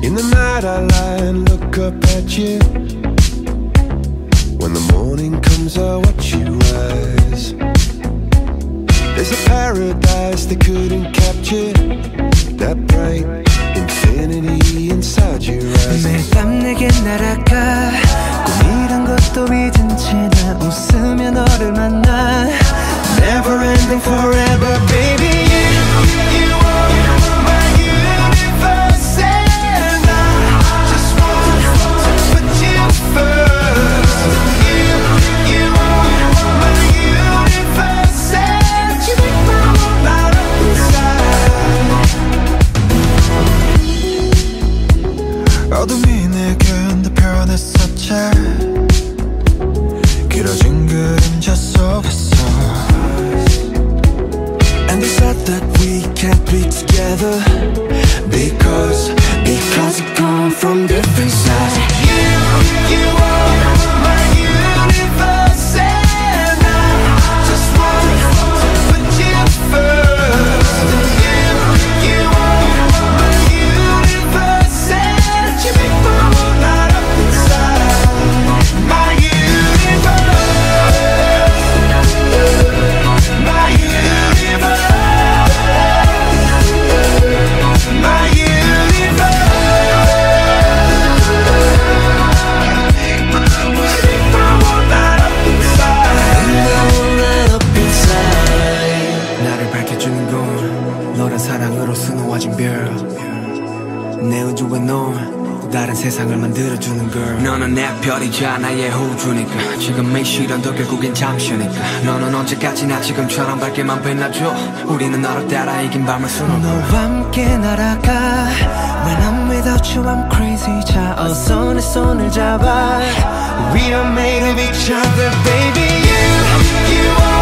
In the night I lie and look up at you. When the morning comes I watch you rise. There's a paradise they couldn't capture, that bright infinity inside your eyes. 매일 밤 내게 날아가 꿈이란 것도 잊은 채 나 웃으며 너를 만나. Never ending forever baby. 어둠이 내겐 더 변했었지. 길어진 그림자 속에서 And they said that we can't be together Because we come from different sides. You are my universe and I just want to put you first. You are my universe and you make my whole light up inside. My universe, my universe, my universe, you make my whole light up inside. 나를 밝혀주는 건 너란 사랑으로 수놓아진 별. 내 우주에 넌 다른 세상을 만들어주는 girl. 너는 내 별이자 나의 호주니까 지금의 시련도 결국엔 잠시니까. 너는 언제까지나 지금처럼 밝게만 빛나줘. 우리는 너로 따라 이긴 밤을 수놓아. 너와 함께 날아가. When I'm without you I'm crazy. 자 어서 내 손을 잡아. We are made of each other baby. You are